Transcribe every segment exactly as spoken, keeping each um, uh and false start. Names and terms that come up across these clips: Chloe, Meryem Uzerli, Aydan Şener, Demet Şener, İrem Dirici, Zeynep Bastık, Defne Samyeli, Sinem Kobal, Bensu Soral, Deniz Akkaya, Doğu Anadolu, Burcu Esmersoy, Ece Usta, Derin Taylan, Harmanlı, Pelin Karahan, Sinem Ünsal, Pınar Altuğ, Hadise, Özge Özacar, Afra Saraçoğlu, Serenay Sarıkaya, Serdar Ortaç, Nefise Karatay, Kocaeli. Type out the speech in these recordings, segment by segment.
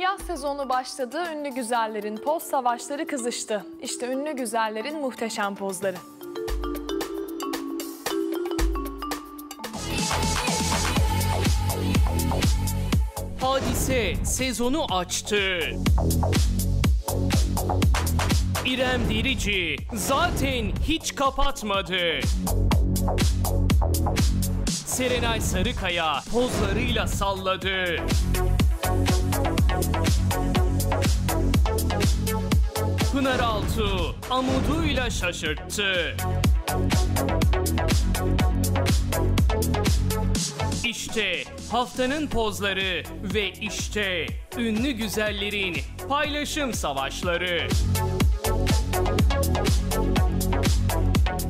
Yaz sezonu başladı, ünlü güzellerin poz savaşları kızıştı. İşte ünlü güzellerin muhteşem pozları. Hadise sezonu açtı. İrem Dirici zaten hiç kapatmadı. Serenay Sarıkaya pozlarıyla salladı. Pınar Altuğ amuduyla şaşırttı. İşte haftanın pozları ve işte ünlü güzellerin paylaşım savaşları.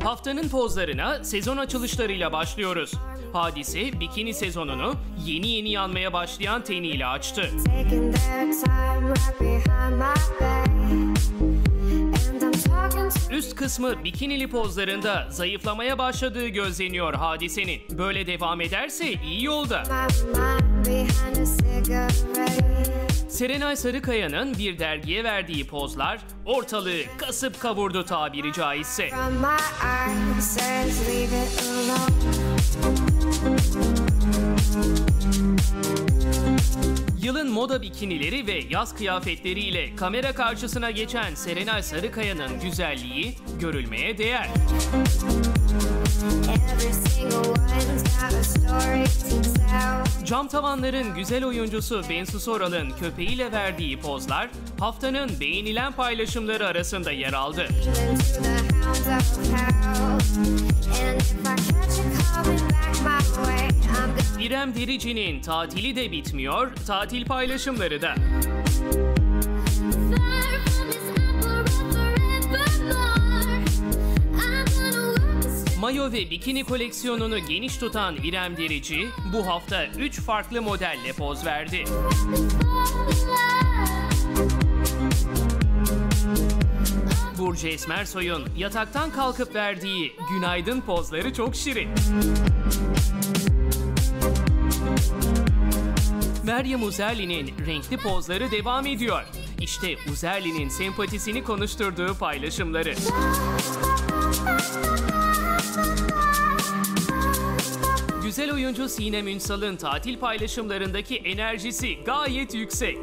Haftanın pozlarına sezon açılışlarıyla başlıyoruz. Hadise bikini sezonunu yeni yeni yanmaya başlayan teniyle açtı. Üst kısmı bikinili pozlarında zayıflamaya başladığı gözleniyor Hadise'nin. Böyle devam ederse iyi yolda. Serenay Sarıkaya'nın bir dergiye verdiği pozlar ortalığı kasıp kavurdu tabiri caizse. Yılın moda bikinileri ve yaz kıyafetleriyle kamera karşısına geçen Serenay Sarıkaya'nın güzelliği görülmeye değer. Cam tavanların güzel oyuncusu Bensu Soral'ın köpeğiyle verdiği pozlar haftanın beğenilen paylaşımları arasında yer aldı. İrem Dirici'nin tatili de bitmiyor, tatil paylaşımları da. Mayo ve bikini koleksiyonunu geniş tutan İrem Dirici bu hafta üç farklı modelle poz verdi. Burcu Esmersoy'un yataktan kalkıp verdiği günaydın pozları çok şirin. Meryem Uzerli'nin renkli pozları devam ediyor. İşte Uzerli'nin sempatisini konuşturduğu paylaşımları. Güzel oyuncu Sinem Ünsal'ın tatil paylaşımlarındaki enerjisi gayet yüksek.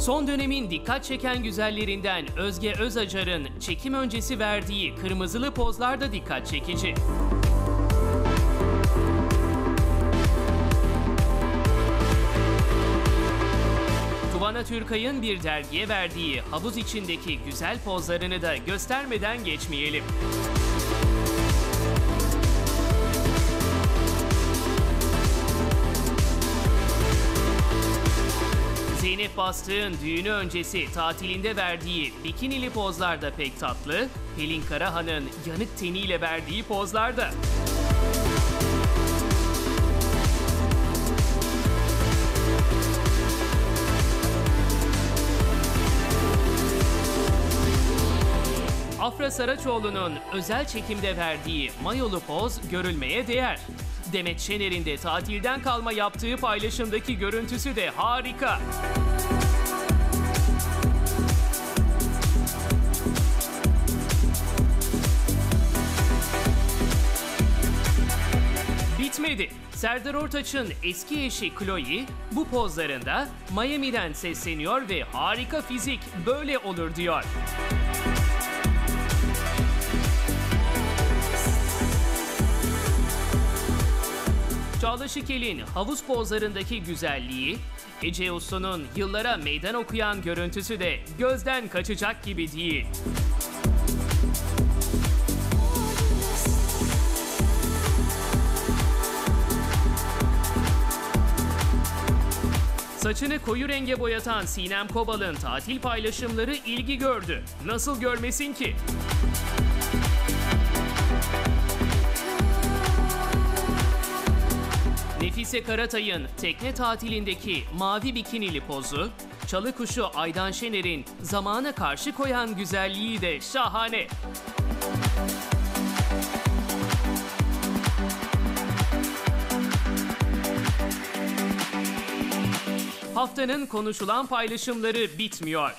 Son dönemin dikkat çeken güzellerinden Özge Özacar'ın çekim öncesi verdiği kırmızılı pozlar da dikkat çekici. Tuvana Türkay'ın bir dergiye verdiği havuz içindeki güzel pozlarını da göstermeden geçmeyelim. Zeynep Bastık'ın düğünü öncesi tatilinde verdiği bikinili pozlar da pek tatlı, Pelin Karahan'ın yanık teniyle verdiği pozlar da. Afra Saraçoğlu'nun özel çekimde verdiği mayolu poz görülmeye değer. Demet Şener'in de tatilden kalma yaptığı paylaşımdaki görüntüsü de harika. Bitmedi. Serdar Ortaç'ın eski eşi Chloe bu pozlarında Miami'den sesleniyor ve harika fizik böyle olur diyor. Çağla Şikel'in havuz pozlarındaki güzelliği, Ece Usta'nın yıllara meydan okuyan görüntüsü de gözden kaçacak gibi değil. Saçını koyu renge boyatan Sinem Kobal'ın tatil paylaşımları ilgi gördü. Nasıl görmesin ki? Nefise Karatay'ın tekne tatilindeki mavi bikinili pozu, çalı kuşu Aydan Şener'in zamana karşı koyan güzelliği de şahane. Haftanın konuşulan paylaşımları bitmiyor.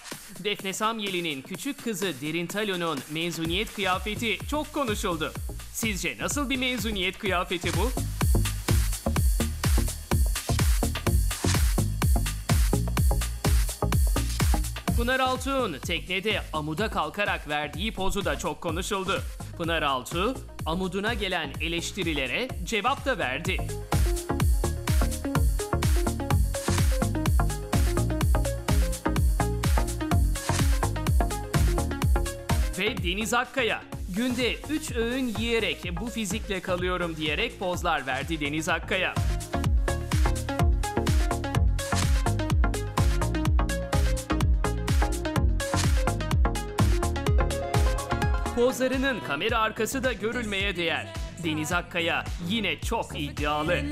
Defne Samyeli'nin küçük kızı Derin Taylan'ın mezuniyet kıyafeti çok konuşuldu. Sizce nasıl bir mezuniyet kıyafeti bu? Pınar Altuğ'un teknede amuda kalkarak verdiği pozu da çok konuşuldu. Pınar Altuğ, amuduna gelen eleştirilere cevap da verdi. Ve Deniz Akkaya, günde üç öğün yiyerek bu fizikle kalıyorum diyerek pozlar verdi Deniz Akkaya. Pozlarının kamera arkası da görülmeye değer. Deniz Akkaya yine çok iddialı.